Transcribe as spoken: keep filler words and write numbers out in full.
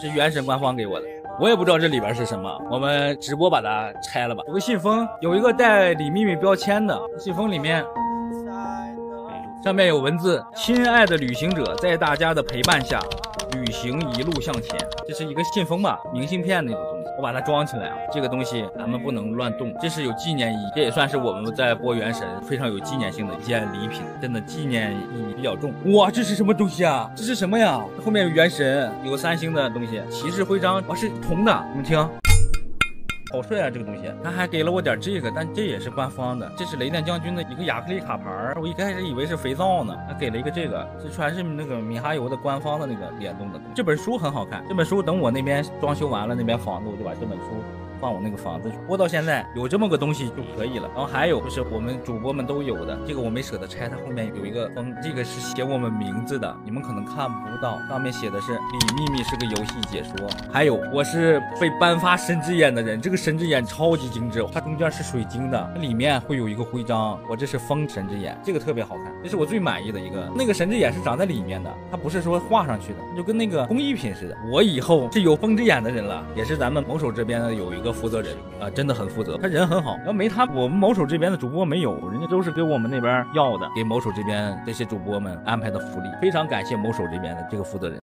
是原神官方给我的，我也不知道这里边是什么。我们直播把它拆了吧。有个信封，有一个带李秘密标签的信封，里面上面有文字：亲爱的旅行者，在大家的陪伴下，旅行一路向前。这是一个信封吧，明信片那种东西，我把它装起来啊。这个东西咱们不能乱动，这是有纪念意义，这也算是我们在播原神非常有纪念性的一件礼品，真的纪念意义比较重。哇，这是什么东西啊？这是什么呀？后面有原神，有个三星的东西，骑士徽章，啊，是铜的，你们听。 好帅啊，这个东西！他还给了我点这个，但这也是官方的，这是雷电将军的一个亚克力卡牌，我一开始以为是肥皂呢，还给了一个这个，这全是那个米哈游的官方的那个联动的。这本书很好看，这本书等我那边装修完了那边房子，我就把这本书放我那个房子去。播到现在有这么个东西就可以了。然后还有就是我们主播们都有的，这个我没舍得拆，它后面有一个封，这个是写我们名字的，你们可能看不到，上面写的是李秘密是个游戏解说。还有我是被颁发神之眼的人，这个。 神之眼超级精致，它中间是水晶的，它里面会有一个徽章。我这是风神之眼，这个特别好看，这是我最满意的一个。那个神之眼是长在里面的，它不是说画上去的，就跟那个工艺品似的。我以后是有风之眼的人了，也是咱们某手这边的有一个负责人啊、呃，真的很负责，他人很好。要没他，我们某手这边的主播没有，人家都是给我们那边要的，给某手这边这些主播们安排的福利。非常感谢某手这边的这个负责人。